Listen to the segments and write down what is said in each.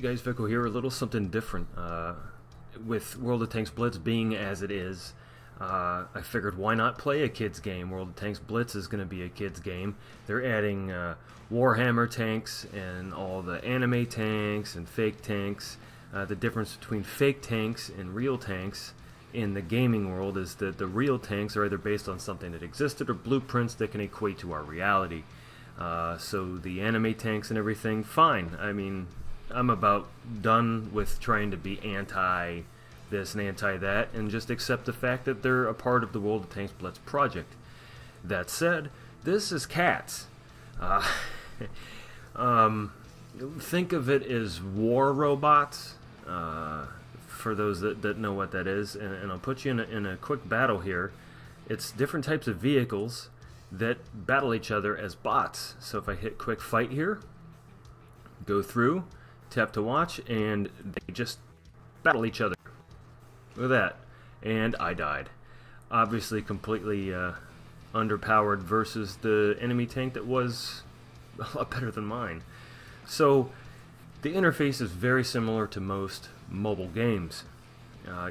Hey guys, Vico here, a little something different. With World of Tanks Blitz being as it is, I figured why not play a kids game? World of Tanks Blitz is going to be a kids game. They're adding Warhammer tanks and all the anime tanks and fake tanks. The difference between fake tanks and real tanks in the gaming world is that the real tanks are either based on something that existed or blueprints that can equate to our reality. So the anime tanks and everything, fine. I mean, I'm about done with trying to be anti this and anti that and just accept the fact that they're a part of the World of Tanks Blitz project. That said, this is CATS. Think of it as war robots, for those that know what that is, and I'll put you in a quick battle here. It's different types of vehicles that battle each other as bots. So if I hit quick fight here, go through, tap to watch, and they just battle each other. Look at that. And I died. Obviously completely underpowered versus the enemy tank that was a lot better than mine. So the interface is very similar to most mobile games.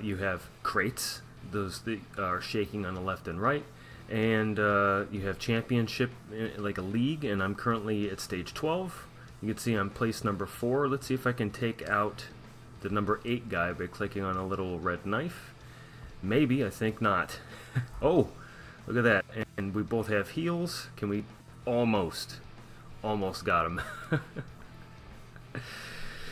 You have crates, those that are shaking on the left and right, and you have championship, like a league, and I'm currently at stage 12. You can see I'm place number 4. Let's see if I can take out the number 8 guy by clicking on a little red knife. Maybe, I think not. Oh, look at that. And we both have heals. Can we? Almost got him.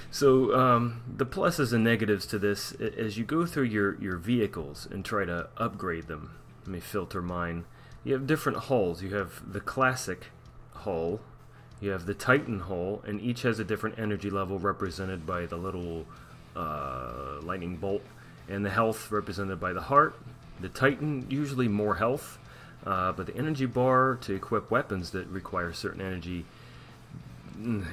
So the pluses and negatives to this, as you go through your vehicles and try to upgrade them, let me filter mine. You have different hulls. You have the classic hull. You have the Titan hull, and each has a different energy level represented by the little lightning bolt, and the health represented by the heart. The Titan, usually more health, but the energy bar to equip weapons that require certain energy,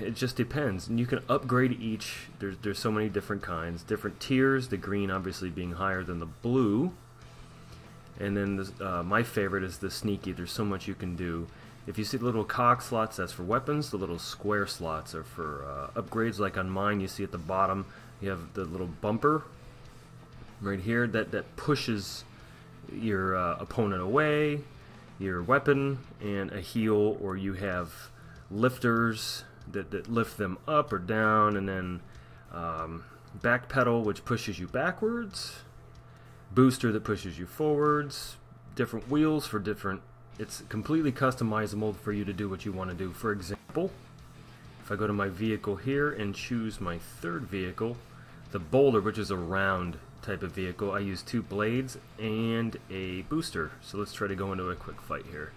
it just depends. And you can upgrade each. There's so many different kinds, different tiers, the green obviously being higher than the blue. And then this, my favorite is the sneaky. There's so much you can do. If you see the little cog slots, that's for weapons. The little square slots are for upgrades. Like on mine, you see at the bottom, you have the little bumper right here that pushes your opponent away, your weapon, and a heal, or you have lifters that lift them up or down, and then back pedal, which pushes you backwards, booster that pushes you forwards, different wheels for different. It's completely customizable for you to do what you want to do. For example, if I go to my vehicle here and choose my third vehicle, the boulder, which is a round type of vehicle, I use 2 blades and a booster. So let's try to go into a quick fight here.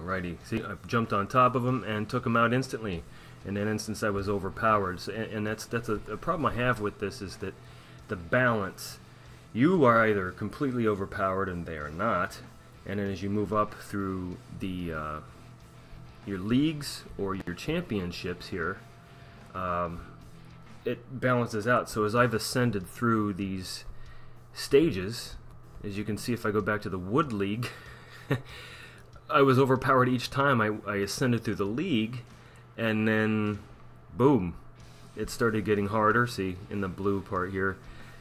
Alrighty, see, I jumped on top of him and took him out instantly. In that instance, I was overpowered. So, and that's a problem I have with this, is that the balance. You are either completely overpowered and they are not, and then as you move up through the your leagues or your championships here, it balances out. So as I've ascended through these stages, as you can see, if I go back to the Wood League, I was overpowered each time I ascended through the league, and then boom, it started getting harder, see, in the blue part here.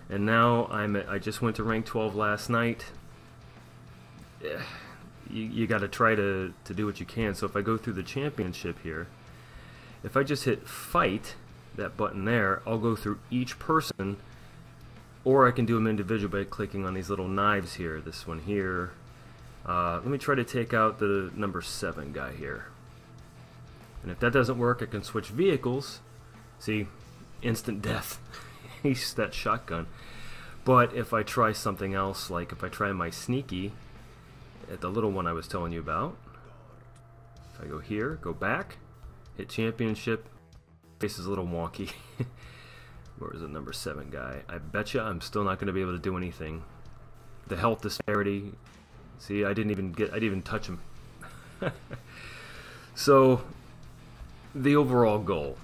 And now I just went to rank 12 last night. You got to try to do what you can. So if I go through the championship here, if I just hit fight, that button there, I'll go through each person, or I can do them individually by clicking on these little knives here. This one here. Let me try to take out the number 7 guy here. And if that doesn't work, I can switch vehicles. See, instant death. That shotgun. But if I try something else, like if I try my sneaky at the little one I was telling you about, if I go here, go back, hit championship, face is a little wonky. Where is the number 7 guy? I betcha I'm still not going to be able to do anything. The health disparity, see, I didn't even touch him. So the overall goal,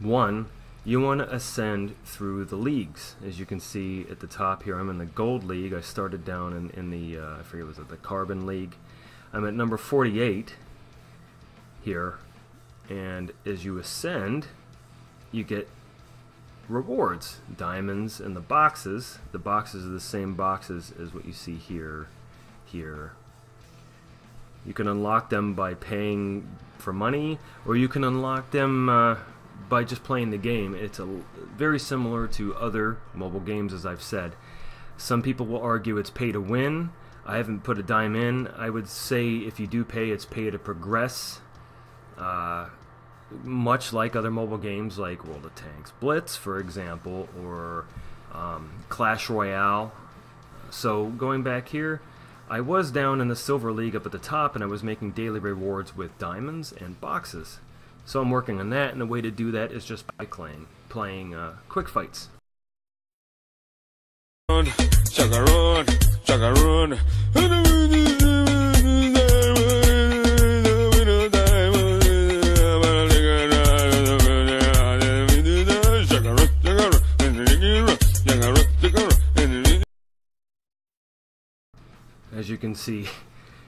1, you want to ascend through the leagues. As you can see at the top here, I'm in the Gold League. I started down in the, I forget, was it the Carbon League? I'm at number 48 here, And as you ascend, you get rewards, diamonds, and the boxes. The boxes are the same boxes as what you see here. You can unlock them by paying for money, or you can unlock them by just playing the game. It's very similar to other mobile games, as I've said. Some people will argue it's pay to win. I haven't put a dime in. I would say if you do pay, it's pay to progress. Much like other mobile games like World of Tanks Blitz, for example, or Clash Royale. So going back here, I was down in the Silver League up at the top, and I was making daily rewards with diamonds and boxes. So I'm working on that, and the way to do that is just by playing quick fights. As you can see,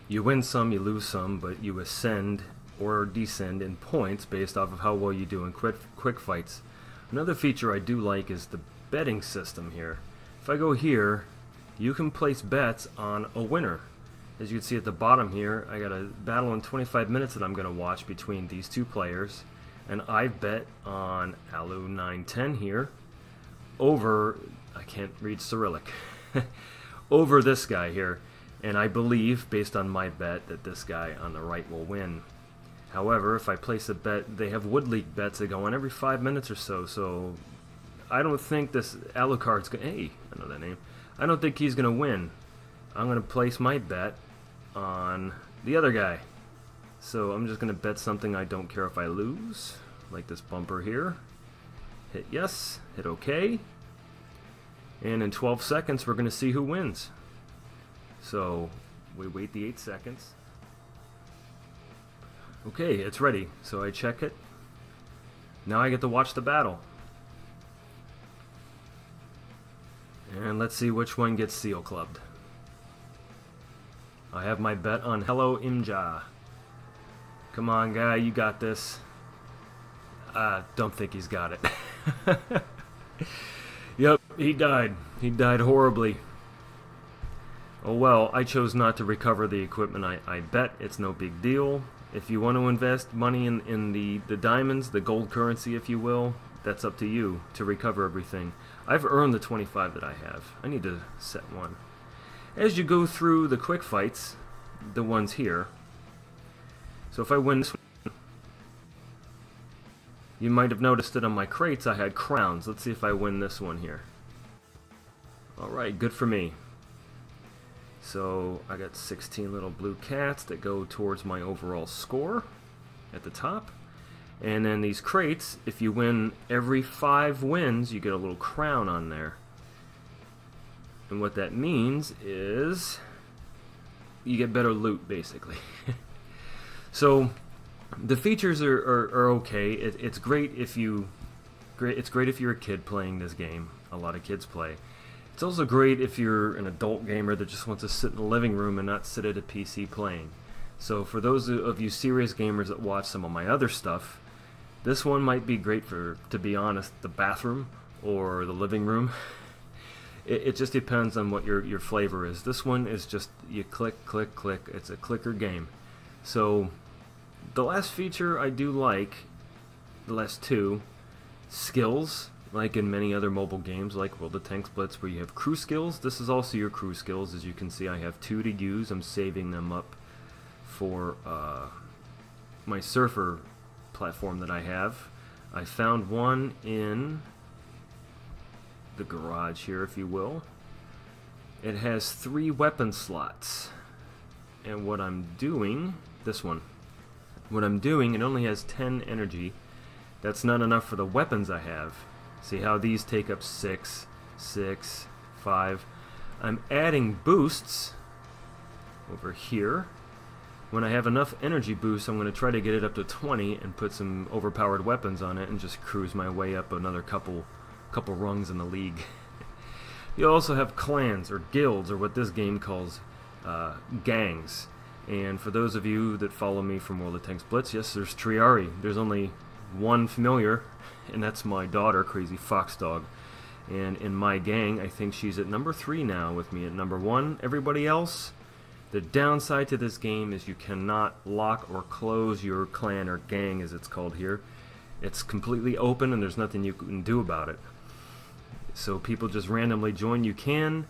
you win some, you lose some, but you ascend or descend in points based off of how well you do in quick fights. Another feature I do like is the betting system here. If I go here, you can place bets on a winner. As you can see at the bottom here, I got a battle in 25 minutes that I'm going to watch between these two players, and I bet on Alu 910 here over, I can't read Cyrillic, over this guy here. And I believe, based on my bet, that this guy on the right will win. However, if I place a bet, they have Wood League bets that go on every 5 minutes or so, so I don't think this Alucard's gonna, hey, I know that name. I don't think he's gonna win. I'm gonna place my bet on the other guy. So I'm just gonna bet something I don't care if I lose, like this bumper here. Hit yes, hit okay. And in 12 seconds, we're gonna see who wins. So we wait the 8 seconds. Okay, it's ready. So I check it. Now I get to watch the battle. And let's see which one gets seal clubbed. I have my bet on Hello Imja. Come on, guy, you got this. I don't think he's got it. Yep, he died. He died horribly. Oh well, I chose not to recover the equipment I bet. It's no big deal. If you want to invest money in the diamonds, the gold currency if you will, that's up to you to recover everything. I've earned the 25 that I have. I need to set one. As you go through the quick fights, the ones here, so if I win this one, you might have noticed that on my crates I had crowns. Let's see if I win this one here. Alright, good for me. So I got 16 little blue cats that go towards my overall score at the top. And then these crates, if you win every 5 wins, you get a little crown on there. And what that means is you get better loot, basically. So the features are okay. It's great if you it's great if you're a kid playing this game. A lot of kids play. It's also great if you're an adult gamer that just wants to sit in the living room and not sit at a PC playing. So for those of you serious gamers that watch some of my other stuff, this one might be great for, to be honest, the bathroom or the living room. It just depends on what your flavor is. This one is just, you click, click, click. It's a clicker game. So the last feature I do like, the last two, skills. Like in many other mobile games like World of Tanks Blitz where you have crew skills, this is also your crew skills. As you can see, I have 2 to use. I'm saving them up for my surfer platform that I have. I found one in the garage here, if you will. It has 3 weapon slots. And what I'm doing, this one, what I'm doing, it only has 10 energy. That's not enough for the weapons I have. See how these take up 6, 6, 5. I'm adding boosts over here. When I have enough energy boosts, I'm going to try to get it up to 20 and put some overpowered weapons on it and just cruise my way up another couple rungs in the league. You also have clans or guilds or what this game calls gangs. And for those of you that follow me from World of Tanks Blitz, yes, there's Triari. There's only one familiar, and that's my daughter, Crazy Fox Dog. And in my gang, I think she's at number 3 now with me at number 1. Everybody else, the downside to this game is you cannot lock or close your clan or gang, as it's called here. It's completely open and there's nothing you can do about it. So people just randomly join. You can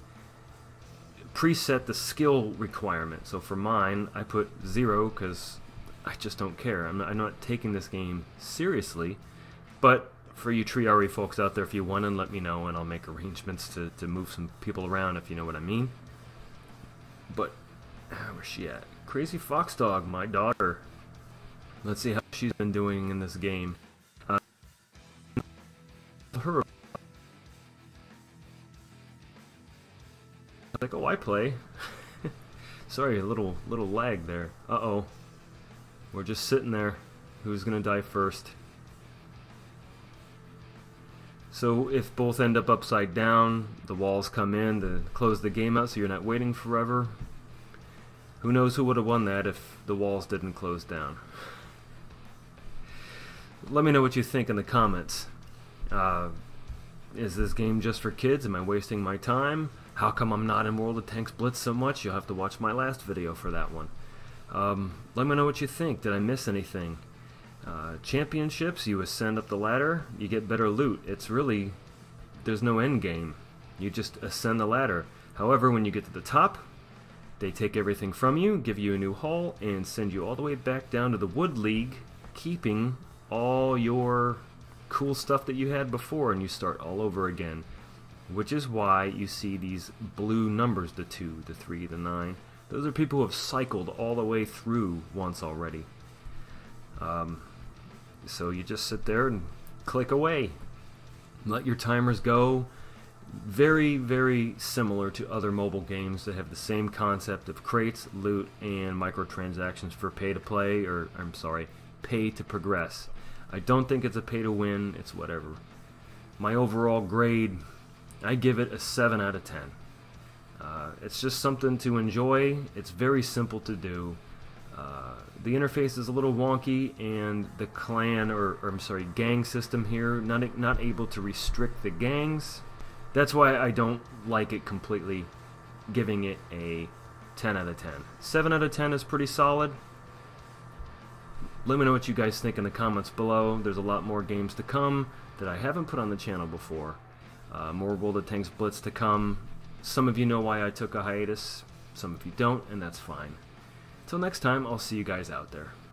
preset the skill requirement. So for mine, I put 0 because I just don't care. I'm not taking this game seriously. But for you Triari folks out there, if you want, and let me know, and I'll make arrangements to move some people around, if you know what I mean. But where's she at? Crazy Fox Dog, my daughter. Let's see how she's been doing in this game. Her. Like, oh, I play. Sorry, a little lag there. Uh-oh. We're just sitting there. Who's gonna die first? So if both end up upside down, the walls come in to close the game out so you're not waiting forever. Who knows who would have won that if the walls didn't close down? Let me know what you think in the comments. Is this game just for kids? Am I wasting my time? How come I'm not in World of Tanks Blitz so much? You'll have to watch my last video for that one. Let me know what you think. Did I miss anything? Championships, you ascend up the ladder, you get better loot. It's really, there's no end game. You just ascend the ladder. However, when you get to the top, they take everything from you, give you a new haul, and send you all the way back down to the Wood League, keeping all your cool stuff that you had before, and you start all over again. Which is why you see these blue numbers, the 2, the 3, the 9. Those are people who have cycled all the way through once already. So you just sit there and click away. Let your timers go. Very, very similar to other mobile games that have the same concept of crates, loot, and microtransactions for pay-to-play, or, I'm sorry, pay-to-progress. I don't think it's a pay-to-win, it's whatever. My overall grade, I give it a 7 out of 10. It's just something to enjoy. It's very simple to do. The interface is a little wonky, and the clan, or I'm sorry, gang system here, not able to restrict the gangs. That's why I don't like it completely, giving it a 10 out of 10. 7 out of 10 is pretty solid. Let me know what you guys think in the comments below. There's a lot more games to come that I haven't put on the channel before. More World of Tanks Blitz to come. Some of you know why I took a hiatus, some of you don't, and that's fine. Till next time, I'll see you guys out there.